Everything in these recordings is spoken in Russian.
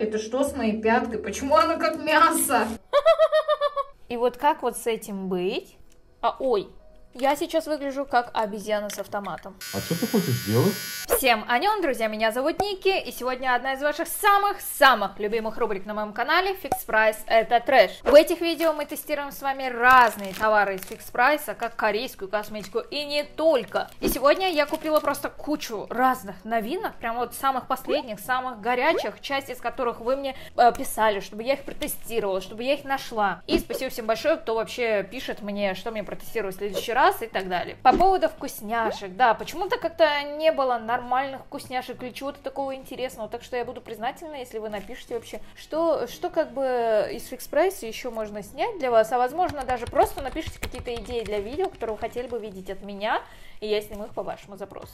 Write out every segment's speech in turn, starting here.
Это что с моей пяткой? Почему она как мясо? И вот как вот с этим быть? А ой, я сейчас выгляжу как обезьяна с автоматом. А что ты хочешь сделать? Всем анён, друзья, меня зовут Ники, и сегодня одна из ваших самых-самых любимых рубрик на моем канале Fix Price это трэш. В этих видео мы тестируем с вами разные товары из Fix Price, как корейскую косметику и не только. И сегодня я купила просто кучу разных новинок, прям вот самых последних, самых горячих, часть из которых вы мне писали, чтобы я их протестировала, чтобы я их нашла. И спасибо всем большое, кто вообще пишет мне, что мне протестировать в следующий раз. И так далее. По поводу вкусняшек, да, почему-то как-то не было нормальных вкусняшек или чего-то такого интересного, так что я буду признательна, если вы напишите вообще, что как бы из Fix Price еще можно снять для вас, а возможно даже просто напишите какие-то идеи для видео, которые вы хотели бы видеть от меня, и я сниму их по вашему запросу.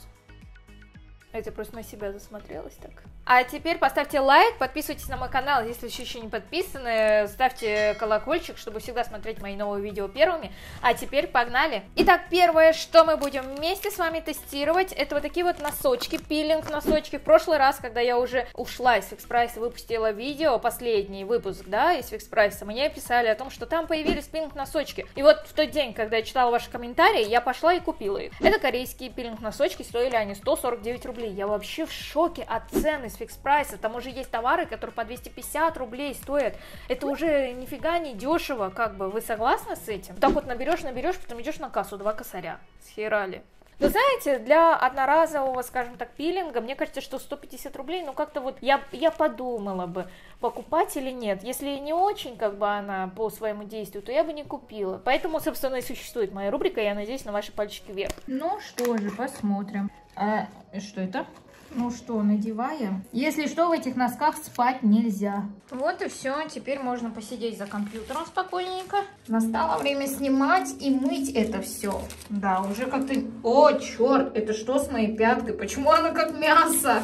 Это просто на себя засмотрелась так. А теперь поставьте лайк, подписывайтесь на мой канал, если еще не подписаны, ставьте колокольчик, чтобы всегда смотреть мои новые видео первыми. А теперь погнали! Итак, первое, что мы будем вместе с вами тестировать, это вот такие вот носочки, пилинг носочки. В прошлый раз, когда я уже ушла из Fix Price, выпустила видео, последний выпуск, да, из Fix Price, мне писали о том, что там появились пилинг носочки. И вот в тот день, когда я читала ваши комментарии, я пошла и купила их. Это корейские пилинг носочки, стоили они 149 рублей. Я вообще в шоке от цен из Fix Price. Там уже есть товары, которые по 250 рублей стоят. Это уже нифига не дешево, как бы. Вы согласны с этим? Так вот наберешь, потом идешь на кассу, 2 косаря. Схерали. Но знаете, для одноразового, скажем так, пилинга, мне кажется, что 150 рублей, ну как-то вот я подумала бы, покупать или нет. Если не очень, как бы, она по своему действию, то я бы не купила. Поэтому, собственно, и существует моя рубрика, я надеюсь на ваши пальчики вверх. Ну что же, посмотрим. А что это? Ну что, надеваем. Если что, в этих носках спать нельзя. Вот и все. Теперь можно посидеть за компьютером спокойненько. Настало время снимать и мыть это все. Да, уже как-то... О, черт! Это что с моей пяткой? Почему она как мясо?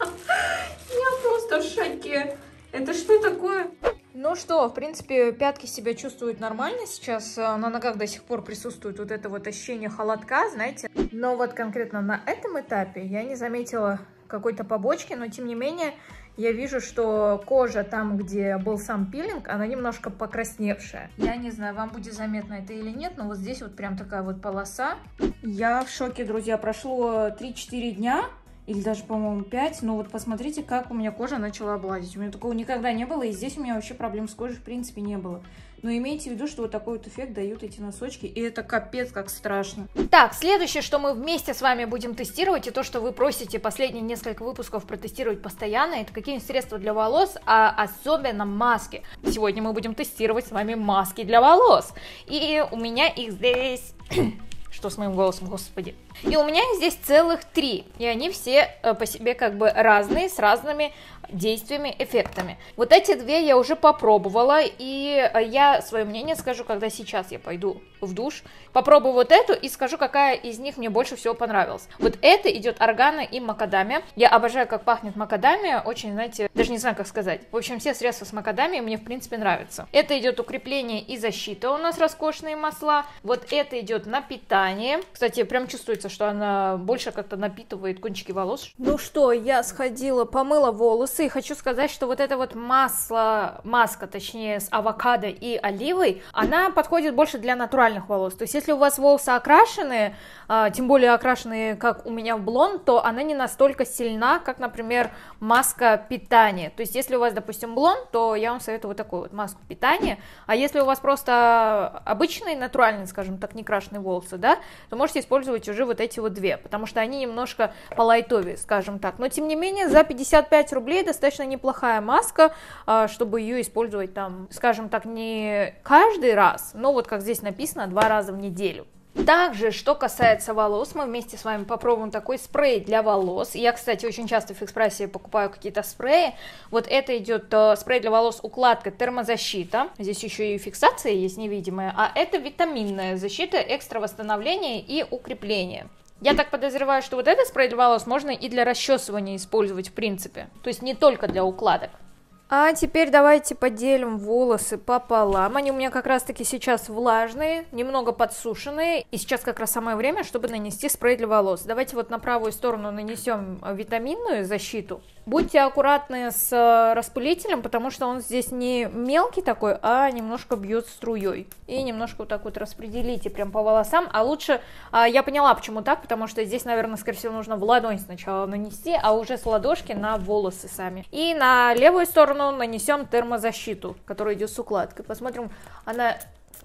Я просто в шоке. Это что такое? Ну что, в принципе, пятки себя чувствуют нормально сейчас. На ногах до сих пор присутствует вот это вот ощущение холодка, знаете. Но вот конкретно на этом этапе я не заметила какой-то побочки, но тем не менее я вижу, что кожа там, где был сам пилинг, она немножко покрасневшая. Я не знаю, вам будет заметно это или нет, но вот здесь вот прям такая вот полоса. Я в шоке, друзья, прошло 3-4 дня. Или даже, по-моему, 5. Но вот посмотрите, как у меня кожа начала облазить. У меня такого никогда не было. И здесь у меня вообще проблем с кожей, в принципе, не было. Но имейте в виду, что вот такой вот эффект дают эти носочки. И это капец как страшно. Так, следующее, что мы вместе с вами будем тестировать, и то, что вы просите последние несколько выпусков протестировать постоянно, это какие-нибудь средства для волос, а особенно маски. Сегодня мы будем тестировать с вами маски для волос. И у меня их здесь... Что с моим голосом, господи. И у меня их здесь целых 3. И они все по себе как бы разные, с разными действиями, эффектами. Вот эти 2 я уже попробовала. И я свое мнение скажу, когда сейчас я пойду в душ. Попробую вот эту и скажу, какая из них мне больше всего понравилась. Вот это идет органа и макадамия. Я обожаю, как пахнет макадамия. Очень, знаете, даже не знаю, как сказать. В общем, все средства с макадамией мне, в принципе, нравятся. Это идет укрепление и защита. У нас роскошные масла. Вот это идет на питание. Кстати, прям чувствуется, что она больше как-то напитывает кончики волос. Ну что, я сходила, помыла волосы. И хочу сказать, что вот это вот маска, точнее, с авокадо и оливой, она подходит больше для натуральных волос. То есть, если у вас волосы окрашены, тем более окрашенные, как у меня в блонд, то она не настолько сильна, как, например, маска питания. То есть, если у вас, допустим, блонд, то я вам советую вот такую вот маску питания. А если у вас просто обычные, натуральные, скажем так, не крашеные волосы, да, то можете использовать уже вот эти вот 2, потому что они немножко полайтовее, скажем так. Но тем не менее, за 55 рублей достаточно неплохая маска, чтобы ее использовать там, скажем так, не каждый раз, но вот как здесь написано, 2 раза в неделю. Также, что касается волос, мы вместе с вами попробуем такой спрей для волос. Я, кстати, очень часто в Fix Price покупаю какие-то спреи. Вот это идет спрей для волос, укладка, термозащита. Здесь еще и фиксация есть невидимая. А это витаминная защита, экстра восстановление и укрепление. Я так подозреваю, что вот этот спрей для волос можно и для расчесывания использовать в принципе. То есть не только для укладок. А теперь давайте поделим волосы пополам. Они у меня как раз таки сейчас влажные, немного подсушенные. И сейчас как раз самое время, чтобы нанести спрей для волос. Давайте вот на правую сторону нанесем витаминную защиту. Будьте аккуратны с распылителем, потому что он здесь не мелкий такой, а немножко бьет струей. И немножко вот так вот распределите прям по волосам. А лучше, я поняла, почему так, потому что здесь, наверное, скорее всего, нужно в ладонь сначала нанести, а уже с ладошки на волосы сами. И на левую сторону нанесем термозащиту, которая идет с укладкой. Посмотрим, она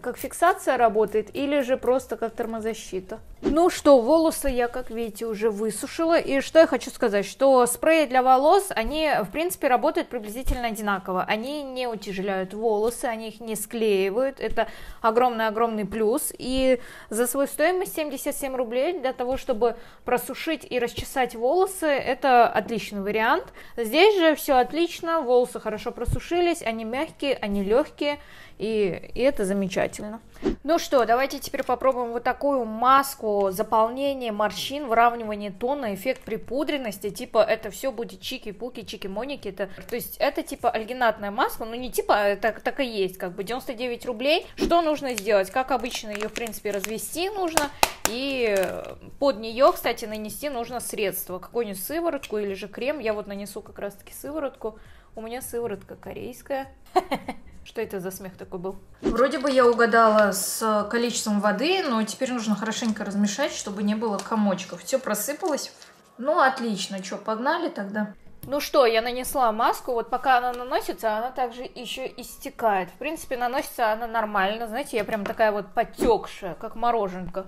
как фиксация работает или же просто как термозащита. Ну что, волосы я, как видите, уже высушила. И что я хочу сказать, что спреи для волос, они, в принципе, работают приблизительно одинаково. Они не утяжеляют волосы, они их не склеивают. Это огромный-огромный плюс. И за свою стоимость 77 рублей для того, чтобы просушить и расчесать волосы, это отличный вариант. Здесь же все отлично, волосы хорошо просушились, они мягкие, они легкие. И это замечательно. Ну что, давайте теперь попробуем вот такую маску заполнения морщин, выравнивание тона, эффект припудренности. Типа это все будет чики-пуки, чики-моники. То есть это типа альгинатная маска, ну не типа, это так и есть, как бы 99 рублей. Что нужно сделать? Как обычно ее в принципе развести нужно. И под нее, кстати, нанести нужно средство. Какую-нибудь сыворотку или же крем. Я вот нанесу как раз таки сыворотку. У меня сыворотка корейская. Что это за смех такой был? Вроде бы я угадала с количеством воды, но теперь нужно хорошенько размешать, чтобы не было комочков. Все просыпалось. Ну, отлично. Что, погнали тогда? Ну что, я нанесла маску. Вот пока она наносится, она также еще и стекает. В принципе, наносится она нормально. Знаете, я прям такая вот потекшая, как мороженка.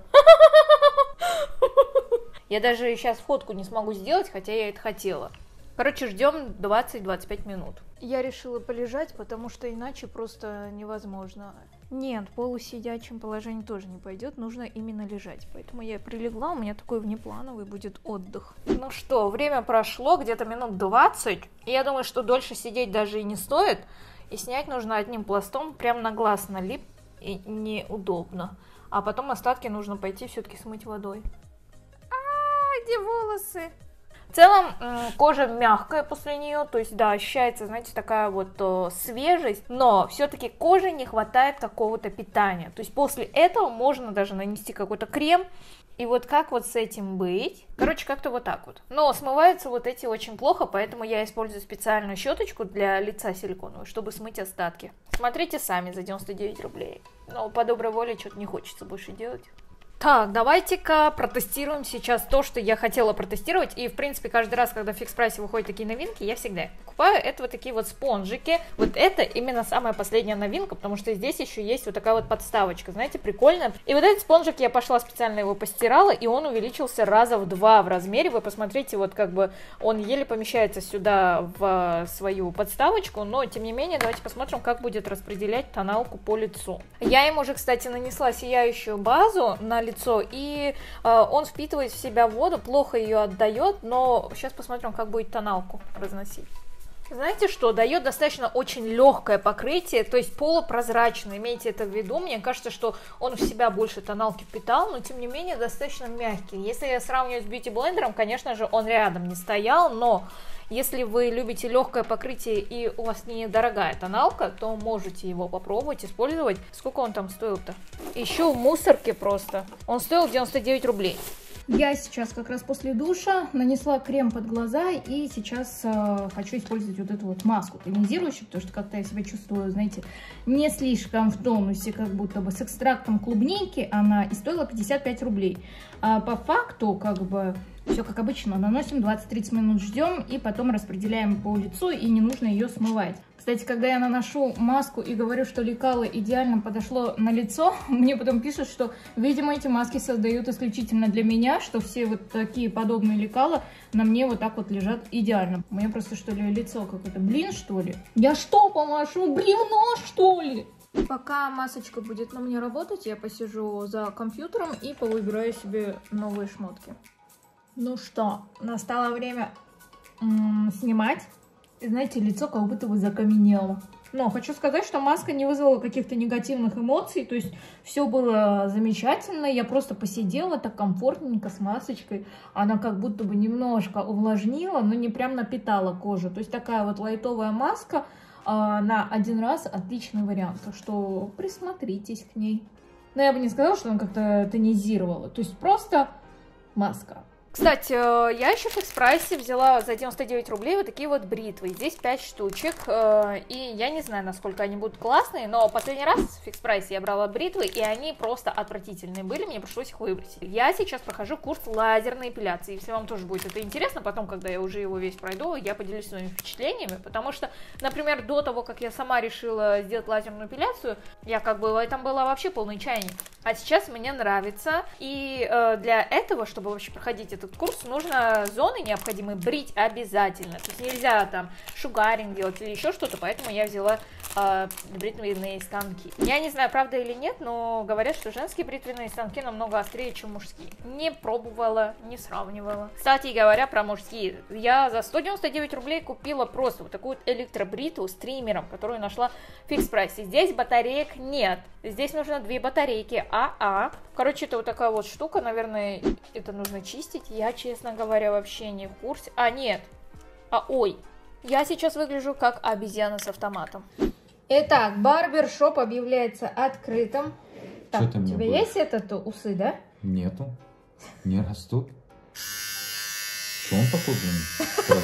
Я даже сейчас фотку не смогу сделать, хотя я это хотела. Короче, ждем 20-25 минут. Я решила полежать, потому что иначе просто невозможно. Нет, полусидячим положением тоже не пойдет, нужно именно лежать. Поэтому я прилегла, у меня такой внеплановый будет отдых. Ну что, время прошло, где-то минут 20. Я думаю, что дольше сидеть даже и не стоит. И снять нужно одним пластом, прям на глаз налип, и неудобно. А потом остатки нужно пойти все-таки смыть водой. А-а-а, где волосы? В целом кожа мягкая после нее, то есть да, ощущается, знаете, такая вот свежесть, но все-таки коже не хватает какого-то питания, то есть после этого можно даже нанести какой-то крем, и вот как вот с этим быть? Короче, как-то вот так вот, но смываются вот эти очень плохо, поэтому я использую специальную щеточку для лица силиконовую, чтобы смыть остатки. Смотрите сами за 99 рублей, но по доброй воле что-то не хочется больше делать. Так, давайте-ка протестируем сейчас то, что я хотела протестировать. И, в принципе, каждый раз, когда в Fix Price выходят такие новинки, я всегда их покупаю. Это вот такие вот спонжики. Вот это именно самая последняя новинка, потому что здесь еще есть вот такая вот подставочка, знаете, прикольная. И вот этот спонжик, я пошла специально его постирала, и он увеличился раза в 2 в размере. Вы посмотрите, вот как бы он еле помещается сюда в свою подставочку, но, тем не менее, давайте посмотрим, как будет распределять тоналку по лицу. Я им уже, кстати, нанесла сияющую базу на лицо. И он впитывает в себя воду, плохо ее отдает, но сейчас посмотрим, как будет тоналку разносить. Знаете что, дает достаточно очень легкое покрытие, то есть полупрозрачное, имейте это в виду. Мне кажется, что он в себя больше тоналки впитал, но тем не менее достаточно мягкий. Если я сравниваю с бьюти-блендером, конечно же, он рядом не стоял, но если вы любите легкое покрытие и у вас недорогая тоналка, то можете его попробовать, использовать. Сколько он там стоил-то? Еще в мусорке просто. Он стоил 99 рублей. Я сейчас как раз после душа нанесла крем под глаза и сейчас хочу использовать вот эту вот маску тонизирующую, потому что как-то я себя чувствую, знаете, не слишком в тонусе, как будто бы с экстрактом клубники. Она и стоила 55 рублей. А по факту, как бы, все как обычно, наносим 20-30 минут, ждем и потом распределяем по лицу и не нужно ее смывать. Кстати, когда я наношу маску и говорю, что лекало идеально подошло на лицо, мне потом пишут, что, видимо, эти маски создают исключительно для меня, что все вот такие подобные лекала на мне вот так вот лежат идеально. У меня просто, что ли, лицо какое-то, блин, что ли? Я что, помашу, бревно, что ли? Пока масочка будет на мне работать, я посижу за компьютером и повыбираю себе новые шмотки. Ну что, настало время снимать. И знаете, лицо как будто бы закаменело. Но хочу сказать, что маска не вызвала каких-то негативных эмоций. То есть все было замечательно. Я просто посидела так комфортненько с масочкой. Она как будто бы немножко увлажнила, но не прям напитала кожу. То есть такая вот лайтовая маска. на один раз отличный вариант, так что присмотритесь к ней. Но я бы не сказала, что она как-то тонизировала, то есть просто маска. Кстати, я еще в Fix Price взяла за 99 рублей вот такие вот бритвы, здесь 5 штучек, и я не знаю, насколько они будут классные, но последний раз в Fix Price я брала бритвы, и они просто отвратительные были, мне пришлось их выбросить. Я сейчас прохожу курс лазерной эпиляции, если вам тоже будет это интересно, потом, когда я уже его весь пройду, я поделюсь своими впечатлениями, потому что, например, до того, как я сама решила сделать лазерную эпиляцию, я как бы в этом была вообще полный чайник, а сейчас мне нравится, и для этого, чтобы вообще проходить этот курс, нужно зоны необходимые брить обязательно, то есть нельзя там шугаринг делать или еще что-то, поэтому я взяла бритвенные станки. Я не знаю, правда или нет, но говорят, что женские бритвенные станки намного острее, чем мужские. Не пробовала, не сравнивала. Кстати говоря, про мужские, я за 199 рублей купила просто вот такую вот электробритву с триммером, которую нашла в Fix Price. Здесь батареек нет, здесь нужно 2 батарейки АА. Короче, это вот такая вот штука, наверное, это нужно чистить. Я, честно говоря, вообще не в курсе. А, нет. А, ой. Я сейчас выгляжу как обезьяна с автоматом. Итак, барбершоп объявляется открытым. Так, у тебя будет? Есть этот усы, да? Нету. Не растут. Что он такой, блин?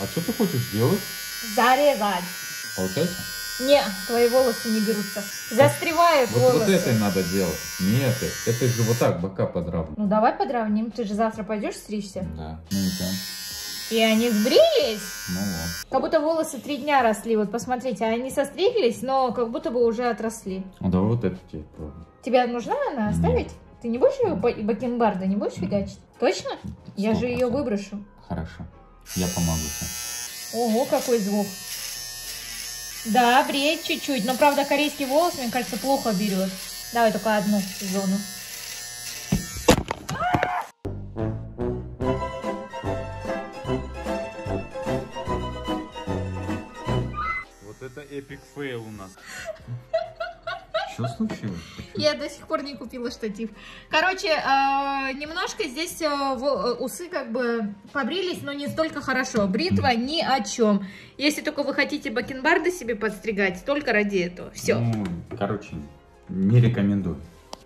А что ты хочешь делать? Зарезать. Получается? Не, твои волосы не берутся. Застревают вот, волосы. Вот это надо делать. Нет, это же вот так бока подравнивать. Ну давай подравним, ты же завтра пойдешь стричься? Да, ну и там. И они сбрились? Ну вот. Как будто волосы 3 дня росли, вот посмотрите, они состриглись, но как будто бы уже отросли. Ну да, вот это тебе. Тебе нужна она оставить? Нет. Ты не будешь ее бакенбарда, не будешь фигачить? Точно? 100%. Я же ее выброшу. Хорошо, я помогу тебе. Ого, какой звук. Да, бреть чуть-чуть, но правда корейский волос, мне кажется, плохо берет. Давай только одну зону. Вот это эпик фейл у нас. Что случилось? Я до сих пор не купила штатив. Короче, немножко здесь усы как бы побрились, но не столько хорошо. Бритва ни о чем. Если только вы хотите бакенбарды себе подстригать, только ради этого. Все. Ну, короче, не рекомендую.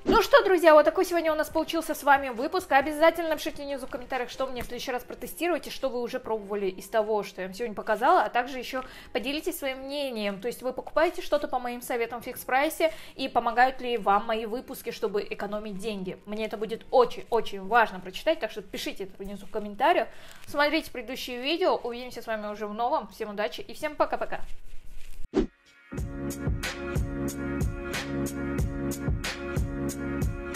Ну что, друзья, вот такой сегодня у нас получился с вами выпуск. Обязательно напишите внизу в комментариях, что мне в следующий раз протестировать и что вы уже пробовали из того, что я вам сегодня показала, а также еще поделитесь своим мнением, то есть вы покупаете что-то по моим советам в Fix Price и помогают ли вам мои выпуски, чтобы экономить деньги. Мне это будет очень-очень важно прочитать, так что пишите это внизу в комментариях, смотрите предыдущие видео, увидимся с вами уже в новом, всем удачи и всем пока-пока! Thank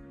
you.